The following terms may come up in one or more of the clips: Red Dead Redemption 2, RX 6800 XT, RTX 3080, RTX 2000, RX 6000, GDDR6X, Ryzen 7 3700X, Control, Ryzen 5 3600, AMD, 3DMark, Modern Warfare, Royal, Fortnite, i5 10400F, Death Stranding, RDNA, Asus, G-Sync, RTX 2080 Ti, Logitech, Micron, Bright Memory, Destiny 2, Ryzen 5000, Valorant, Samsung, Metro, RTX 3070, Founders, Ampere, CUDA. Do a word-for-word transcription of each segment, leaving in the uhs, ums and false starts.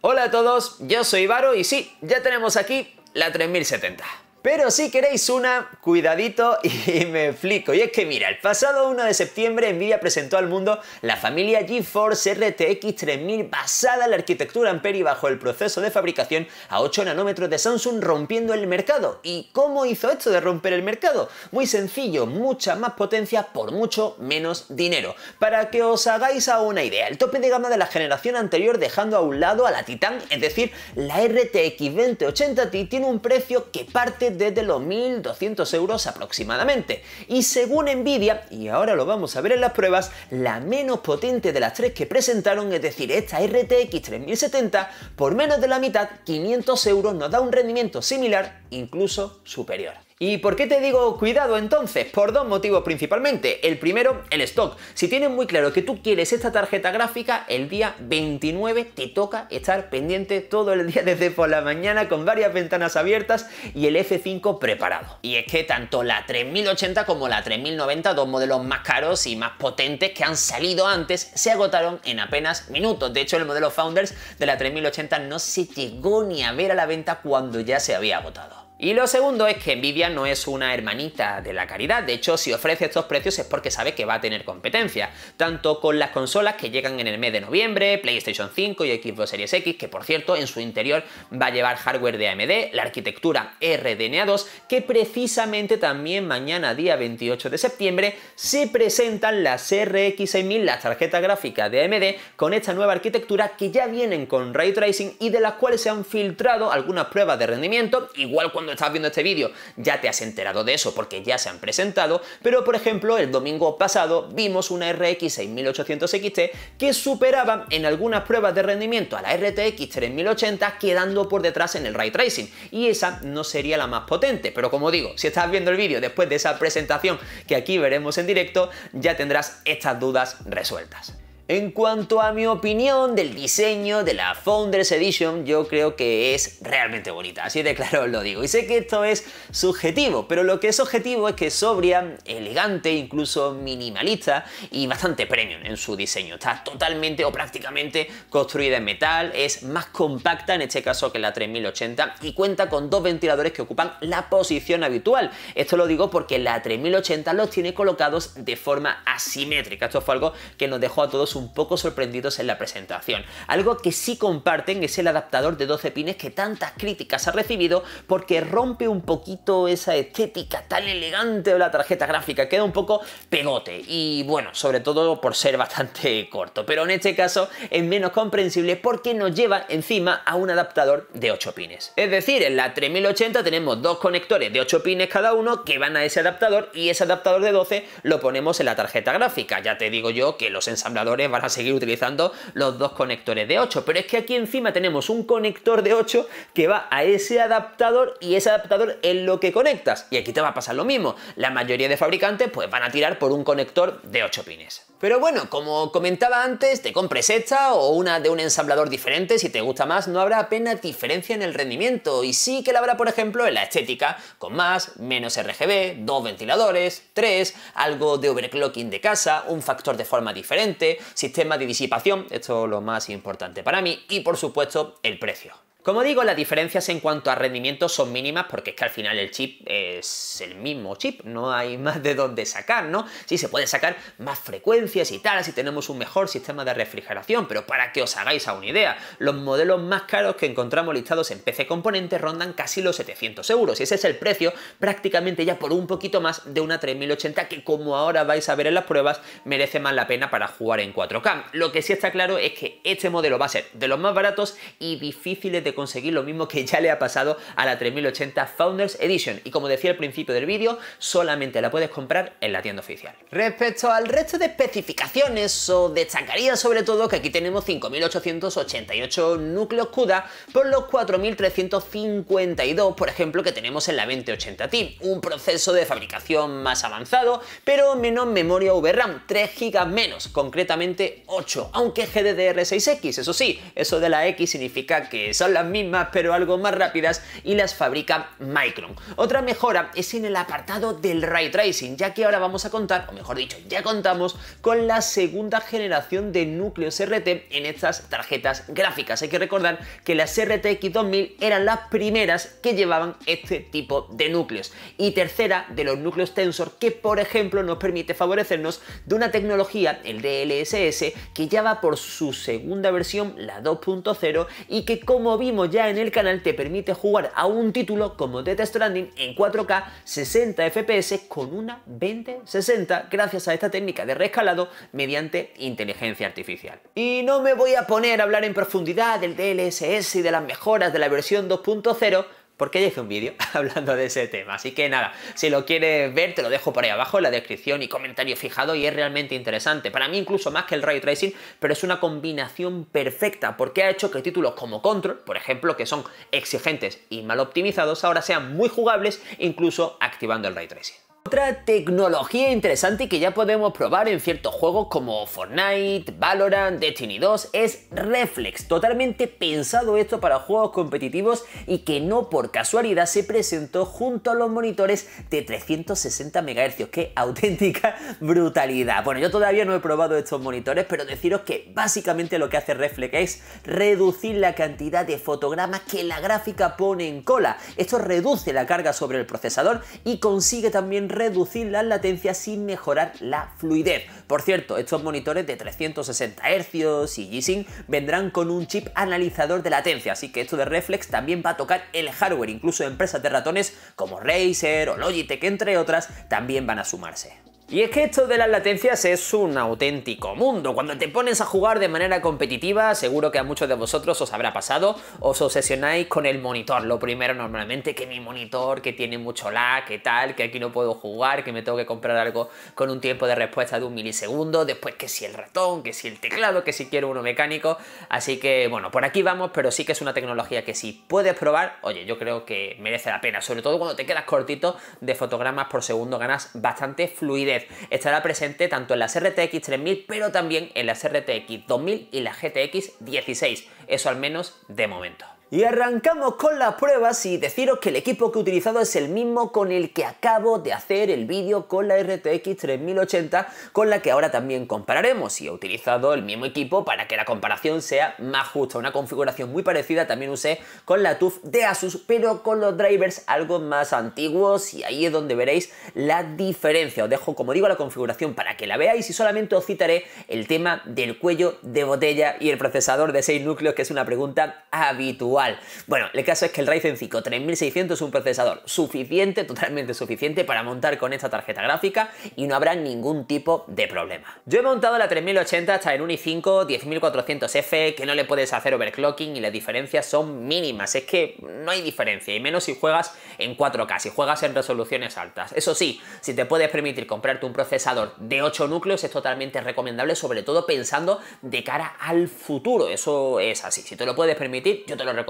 Hola a todos, yo soy Varo y sí, ya tenemos aquí la tres mil setenta. Pero si queréis una, cuidadito y me explico. Y es que mira, el pasado uno de septiembre Nvidia presentó al mundo la familia GeForce R T X tres mil basada en la arquitectura Ampere y bajo el proceso de fabricación a ocho nanómetros de Samsung, rompiendo el mercado. ¿Y cómo hizo esto de romper el mercado? Muy sencillo, mucha más potencia por mucho menos dinero. Para que os hagáis a una idea, el tope de gama de la generación anterior, dejando a un lado a la Titan, es decir, la R T X veinte ochenta Ti, tiene un precio que parte desde los mil doscientos euros aproximadamente, y según Nvidia, y ahora lo vamos a ver en las pruebas, la menos potente de las tres que presentaron, es decir, esta R T X tres mil setenta, por menos de la mitad, quinientos euros, nos da un rendimiento similar, incluso superior. ¿Y por qué te digo cuidado entonces? Por dos motivos principalmente. El primero, el stock. Si tienes muy claro que tú quieres esta tarjeta gráfica, el día veintinueve te toca estar pendiente todo el día desde por la mañana, con varias ventanas abiertas y el F cinco preparado. Y es que tanto la tres mil ochenta como la tres mil noventa, dos modelos más caros y más potentes que han salido antes, se agotaron en apenas minutos. De hecho, el modelo Founders de la tres mil ochenta no se llegó ni a ver a la venta cuando ya se había agotado. Y lo segundo es que Nvidia no es una hermanita de la caridad. De hecho, si ofrece estos precios es porque sabe que va a tener competencia, tanto con las consolas que llegan en el mes de noviembre, PlayStation cinco y Xbox Series X, que por cierto en su interior va a llevar hardware de A M D, la arquitectura R D N A dos, que precisamente también mañana, día veintiocho de septiembre, se presentan las R X seis mil, las tarjetas gráficas de A M D, con esta nueva arquitectura que ya vienen con Ray Tracing y de las cuales se han filtrado algunas pruebas de rendimiento. Igual cuando estás viendo este vídeo ya te has enterado de eso porque ya se han presentado, pero por ejemplo el domingo pasado vimos una R X seis mil ochocientos X T que superaba en algunas pruebas de rendimiento a la R T X tres mil ochenta, quedando por detrás en el Ray Tracing, y esa no sería la más potente, pero como digo, si estás viendo el vídeo después de esa presentación que aquí veremos en directo, ya tendrás estas dudas resueltas. En cuanto a mi opinión del diseño de la Founders Edition, yo creo que es realmente bonita, así de claro os lo digo. Y sé que esto es subjetivo, pero lo que es objetivo es que es sobria, elegante, incluso minimalista y bastante premium en su diseño. Está totalmente o prácticamente construida en metal, es más compacta en este caso que la tres mil ochenta y cuenta con dos ventiladores que ocupan la posición habitual. Esto lo digo porque la tres mil ochenta los tiene colocados de forma asimétrica. Esto fue algo que nos dejó a todos un poco sorprendidos en la presentación. Algo que sí comparten es el adaptador de doce pines que tantas críticas ha recibido, porque rompe un poquito esa estética tan elegante de la tarjeta gráfica, queda un poco pegote y bueno, sobre todo por ser bastante corto, pero en este caso es menos comprensible porque nos lleva encima a un adaptador de ocho pines. Es decir, en la tres mil ochenta tenemos dos conectores de ocho pines cada uno que van a ese adaptador, y ese adaptador de doce lo ponemos en la tarjeta gráfica. Ya te digo yo que los ensambladores van a seguir utilizando los dos conectores de ocho, pero es que aquí encima tenemos un conector de ocho que va a ese adaptador, y ese adaptador es lo que conectas, y aquí te va a pasar lo mismo. La mayoría de fabricantes pues van a tirar por un conector de ocho pines. Pero bueno, como comentaba antes, te compres esta o una de un ensamblador diferente, si te gusta más, no habrá apenas diferencia en el rendimiento, y sí que la habrá, por ejemplo, en la estética, con más, menos R G B, dos ventiladores, tres, algo de overclocking de casa, un factor de forma diferente, sistema de disipación, esto es lo más importante para mí, y por supuesto el precio. Como digo, las diferencias en cuanto a rendimiento son mínimas porque es que al final el chip es el mismo chip, no hay más de dónde sacar, ¿no? Sí, se puede sacar más frecuencias y tal, si tenemos un mejor sistema de refrigeración, pero para que os hagáis a una idea, los modelos más caros que encontramos listados en P C Componentes rondan casi los setecientos euros, y ese es el precio prácticamente ya por un poquito más de una tres mil ochenta que, como ahora vais a ver en las pruebas, merece más la pena para jugar en cuatro K. Lo que sí está claro es que este modelo va a ser de los más baratos y difíciles de conseguir, lo mismo que ya le ha pasado a la tres mil ochenta Founders Edition, y como decía al principio del vídeo, solamente la puedes comprar en la tienda oficial. Respecto al resto de especificaciones, os destacaría sobre todo que aquí tenemos cinco mil ochocientos ochenta y ocho núcleos CUDA por los cuatro mil trescientos cincuenta y dos, por ejemplo, que tenemos en la veinte ochenta Ti, un proceso de fabricación más avanzado, pero menos memoria V RAM, tres gigas menos, concretamente ocho, aunque es G D D R seis X, eso sí, eso de la X significa que son las las mismas pero algo más rápidas y las fabrica Micron. Otra mejora es en el apartado del Ray Tracing, ya que ahora vamos a contar, o mejor dicho, ya contamos con la segunda generación de núcleos R T en estas tarjetas gráficas. Hay que recordar que las R T X dos mil eran las primeras que llevaban este tipo de núcleos, y tercera de los núcleos Tensor, que por ejemplo nos permite favorecernos de una tecnología, el D L S S, que ya va por su segunda versión, la dos punto cero, y que, como vimos ya en el canal, te permite jugar a un título como Death Stranding en cuatro K sesenta F P S con una veinte sesenta gracias a esta técnica de reescalado mediante inteligencia artificial. Y no me voy a poner a hablar en profundidad del D L S S y de las mejoras de la versión dos punto cero, porque ya hice un vídeo hablando de ese tema, así que nada, si lo quieres ver te lo dejo por ahí abajo en la descripción y comentario fijado, y es realmente interesante, para mí incluso más que el Ray Tracing, pero es una combinación perfecta, porque ha hecho que títulos como Control, por ejemplo, que son exigentes y mal optimizados, ahora sean muy jugables incluso activando el Ray Tracing. Otra tecnología interesante que ya podemos probar en ciertos juegos como Fortnite, Valorant, Destiny dos es Reflex, totalmente pensado esto para juegos competitivos y que no por casualidad se presentó junto a los monitores de trescientos sesenta megahercios, qué auténtica brutalidad. Bueno, yo todavía no he probado estos monitores, pero deciros que básicamente lo que hace Reflex es reducir la cantidad de fotogramas que la gráfica pone en cola. Esto reduce la carga sobre el procesador y consigue también reducir las latencias sin mejorar la fluidez. Por cierto, estos monitores de trescientos sesenta hercios y G-Sync vendrán con un chip analizador de latencia, así que esto de Reflex también va a tocar el hardware, incluso empresas de ratones como Razer o Logitech, entre otras, también van a sumarse. Y es que esto de las latencias es un auténtico mundo. Cuando te pones a jugar de manera competitiva, seguro que a muchos de vosotros os habrá pasado, os obsesionáis con el monitor. Lo primero normalmente, que mi monitor, que tiene mucho lag, que tal, que aquí no puedo jugar, que me tengo que comprar algo con un tiempo de respuesta de un milisegundo, después que si el ratón, que si el teclado, que si quiero uno mecánico. Así que bueno, por aquí vamos, pero sí que es una tecnología que si puedes probar, oye, yo creo que merece la pena, sobre todo cuando te quedas cortito de fotogramas por segundo, ganas bastante fluidez. Estará presente tanto en las R T X tres mil pero también en las R T X dos mil y la G T X dieciséis, eso al menos de momento. Y arrancamos con las pruebas y deciros que el equipo que he utilizado es el mismo con el que acabo de hacer el vídeo con la R T X tres mil ochenta, con la que ahora también compararemos, y he utilizado el mismo equipo para que la comparación sea más justa. Una configuración muy parecida también usé con la T U F de Asus, pero con los drivers algo más antiguos, y ahí es donde veréis la diferencia. Os dejo, como digo, la configuración para que la veáis, y solamente os citaré el tema del cuello de botella y el procesador de seis núcleos, que es una pregunta habitual. Bueno, el caso es que el Ryzen cinco tres mil seiscientos es un procesador suficiente, totalmente suficiente para montar con esta tarjeta gráfica, y no habrá ningún tipo de problema. Yo he montado la tres mil ochenta hasta en un i cinco diez mil cuatrocientos F, que no le puedes hacer overclocking y las diferencias son mínimas, es que no hay diferencia, y menos si juegas en cuatro K, si juegas en resoluciones altas. Eso sí, si te puedes permitir comprarte un procesador de ocho núcleos es totalmente recomendable, sobre todo pensando de cara al futuro, eso es así. Si te lo puedes permitir, yo te lo recomiendo.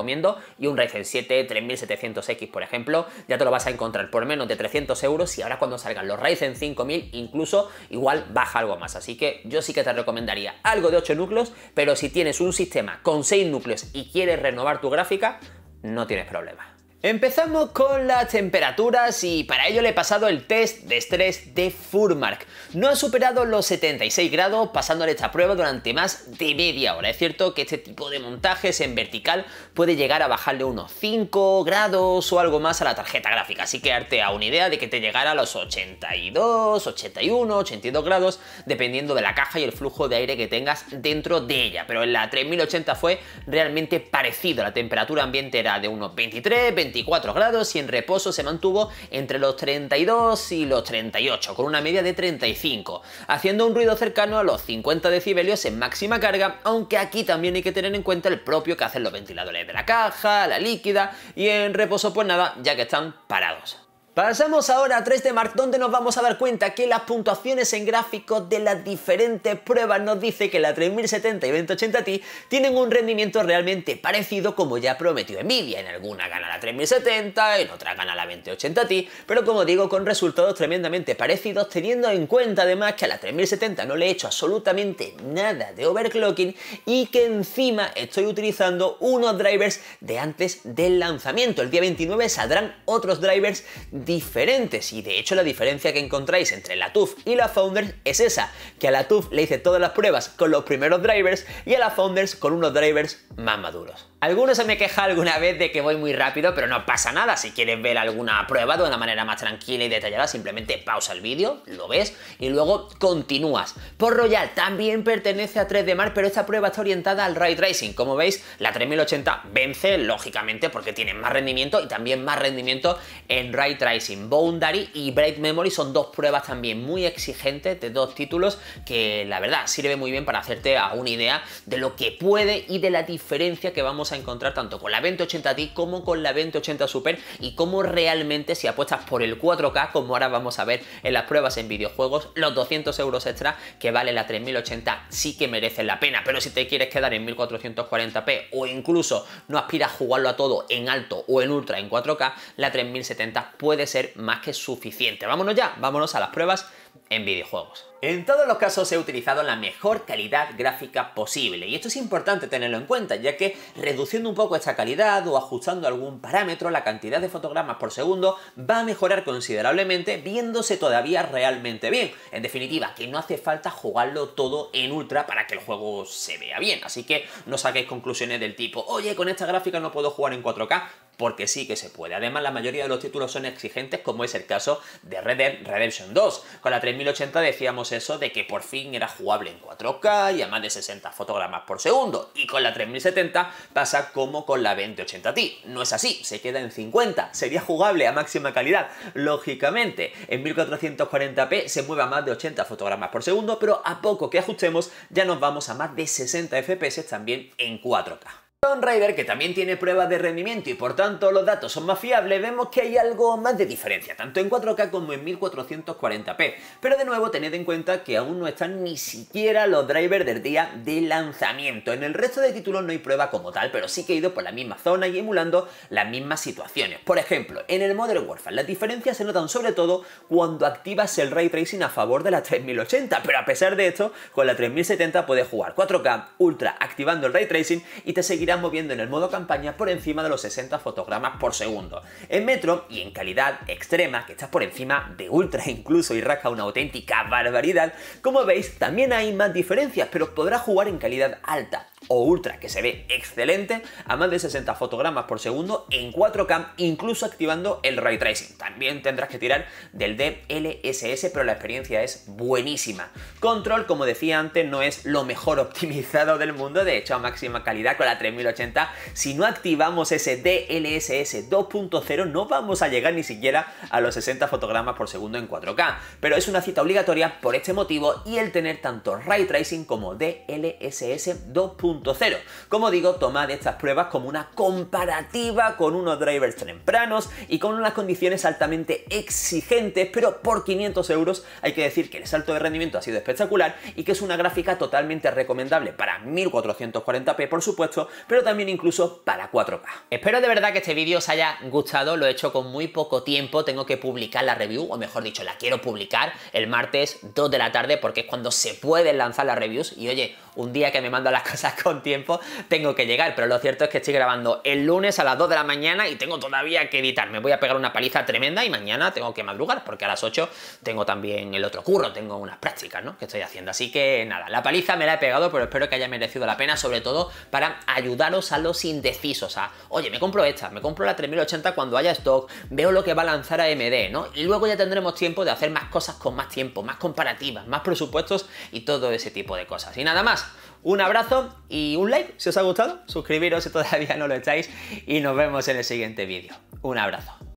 Y un Ryzen siete tres mil setecientos X, por ejemplo, ya te lo vas a encontrar por menos de trescientos euros, y ahora cuando salgan los Ryzen cinco mil incluso igual baja algo más. Así que yo sí que te recomendaría algo de ocho núcleos, pero si tienes un sistema con seis núcleos y quieres renovar tu gráfica, no tienes problema. Empezamos con las temperaturas, y para ello le he pasado el test de estrés de DeathStranding. No ha superado los setenta y seis grados, pasándole esta prueba durante más de media hora. Es cierto que este tipo de montajes en vertical puede llegar a bajarle unos cinco grados o algo más a la tarjeta gráfica, así que darte a una idea de que te llegara a los ochenta y dos, ochenta y uno, ochenta y dos grados, dependiendo de la caja y el flujo de aire que tengas dentro de ella. Pero en la tres mil ochenta fue realmente parecido, la temperatura ambiente era de unos veintitrés, veinticuatro grados, y en reposo se mantuvo entre los treinta y dos y los treinta y ocho, con una media de treinta y cinco, haciendo un ruido cercano a los cincuenta decibelios en máxima carga, aunque aquí también hay que tener en cuenta el propio que hacen los ventiladores de la caja, la líquida, y en reposo pues nada, ya que están parados. Pasamos ahora a tres D Mark, donde nos vamos a dar cuenta que las puntuaciones en gráficos de las diferentes pruebas nos dice que la tres mil setenta y veinte ochenta Ti tienen un rendimiento realmente parecido como ya prometió Nvidia. En alguna gana la tres mil setenta, en otra gana la veinte ochenta Ti, pero como digo, con resultados tremendamente parecidos, teniendo en cuenta además que a la tres mil setenta no le he hecho absolutamente nada de overclocking y que encima estoy utilizando unos drivers de antes del lanzamiento. El día veintinueve saldrán otros drivers de diferentes, y de hecho la diferencia que encontráis entre la T U F y la Founders es esa, que a la T U F le hice todas las pruebas con los primeros drivers y a la Founders con unos drivers más maduros. Algunos se me queja alguna vez de que voy muy rápido, pero no pasa nada. Si quieres ver alguna prueba de una manera más tranquila y detallada, simplemente pausa el vídeo, lo ves y luego continúas. Por Royal también pertenece a tres D Mark, pero esta prueba está orientada al Ray Tracing. Como veis, la tres mil ochenta vence, lógicamente, porque tiene más rendimiento y también más rendimiento en Ray Tracing. Boundary y Bright Memory son dos pruebas también muy exigentes de dos títulos que la verdad sirve muy bien para hacerte a una idea de lo que puede y de la diferencia que vamos a encontrar tanto con la veinte ochenta Ti como con la veinte ochenta Super, y cómo realmente, si apuestas por el cuatro K, como ahora vamos a ver en las pruebas en videojuegos, los doscientos euros extra que vale la tres mil ochenta sí que merecen la pena. Pero si te quieres quedar en mil cuatrocientos cuarenta p o incluso no aspiras a jugarlo a todo en alto o en ultra en cuatro K, la tres mil setenta puede ser más que suficiente. Vámonos ya, vámonos a las pruebas en videojuegos. En todos los casos he utilizado la mejor calidad gráfica posible, y esto es importante tenerlo en cuenta, ya que reduciendo un poco esta calidad o ajustando algún parámetro, la cantidad de fotogramas por segundo va a mejorar considerablemente, viéndose todavía realmente bien. En definitiva, que no hace falta jugarlo todo en ultra para que el juego se vea bien, así que no saquéis conclusiones del tipo, oye, con esta gráfica no puedo jugar en cuatro K, porque sí que se puede. Además, la mayoría de los títulos son exigentes, como es el caso de Red Dead Redemption dos. Con la tres mil ochenta decíamos eso de que por fin era jugable en cuatro K y a más de sesenta fotogramas por segundo, y con la tres mil setenta pasa como con la veinte ochenta Ti. No es así, se queda en cincuenta, sería jugable a máxima calidad, lógicamente. En mil cuatrocientos cuarenta p se mueve a más de ochenta fotogramas por segundo, pero a poco que ajustemos ya nos vamos a más de sesenta F P S también en cuatro K. Tomb Raider, que también tiene pruebas de rendimiento y por tanto los datos son más fiables, vemos que hay algo más de diferencia, tanto en cuatro K como en mil cuatrocientos cuarenta p, pero de nuevo tened en cuenta que aún no están ni siquiera los drivers del día de lanzamiento. En el resto de títulos no hay prueba como tal, pero sí que he ido por la misma zona y emulando las mismas situaciones. Por ejemplo, en el Modern Warfare las diferencias se notan sobre todo cuando activas el Ray Tracing a favor de la tres mil ochenta, pero a pesar de esto, con la tres mil setenta puedes jugar cuatro K Ultra activando el Ray Tracing y te seguirá moviendo en el modo campaña por encima de los sesenta fotogramas por segundo. En Metro y en calidad extrema, que estás por encima de ultra incluso y rasca una auténtica barbaridad, como veis también hay más diferencias, pero podrás jugar en calidad alta o ultra, que se ve excelente, a más de sesenta fotogramas por segundo en cuatro K, incluso activando el Ray Tracing. También tendrás que tirar del D L S S, pero la experiencia es buenísima. Control, como decía antes, no es lo mejor optimizado del mundo, de hecho a máxima calidad con la tres mil ochenta, si no activamos ese D L S S dos punto cero no vamos a llegar ni siquiera a los sesenta fotogramas por segundo en cuatro K, pero es una cita obligatoria por este motivo y el tener tanto Ray Tracing como D L S S dos punto cero. Como digo, tomad estas pruebas como una comparativa con unos drivers tempranos y con unas condiciones altamente exigentes, pero por quinientos euros hay que decir que el salto de rendimiento ha sido espectacular y que es una gráfica totalmente recomendable para mil cuatrocientos cuarenta p, por supuesto, pero también incluso para cuatro K. Espero de verdad que este vídeo os haya gustado, lo he hecho con muy poco tiempo, tengo que publicar la review, o mejor dicho, la quiero publicar el martes dos de la tarde, porque es cuando se pueden lanzar las reviews, y oye, un día que me mando las cosas con tiempo tengo que llegar, pero lo cierto es que estoy grabando el lunes a las dos de la mañana y tengo todavía que editar, me voy a pegar una paliza tremenda y mañana tengo que madrugar, porque a las ocho tengo también el otro curro, tengo unas prácticas, ¿no?, que estoy haciendo, así que nada, la paliza me la he pegado, pero espero que haya merecido la pena, sobre todo para ayudaros a los indecisos, a, oye, me compro esta, me compro la tres mil ochenta cuando haya stock, veo lo que va a lanzar A M D, ¿no? Y luego ya tendremos tiempo de hacer más cosas con más tiempo, más comparativas, más presupuestos y todo ese tipo de cosas. Y nada más, un abrazo y un like si os ha gustado, suscribiros si todavía no lo estáis y nos vemos en el siguiente vídeo. Un abrazo.